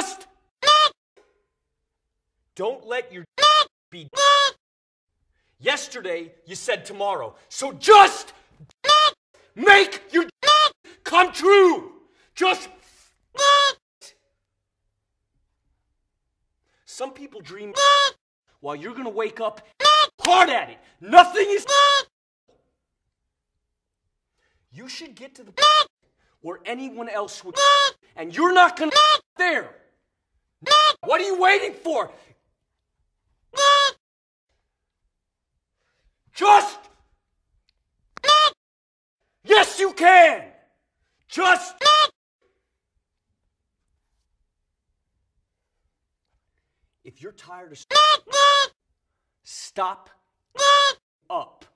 Just don't let your be. Yesterday you said tomorrow, so just make your come true. Just some people dream while you're gonna wake up hard at it. Nothing is. You should get to the where anyone else would, and you're not gonna there. What are you waiting for? Just. Yes, you can. Just. If you're tired of stop up.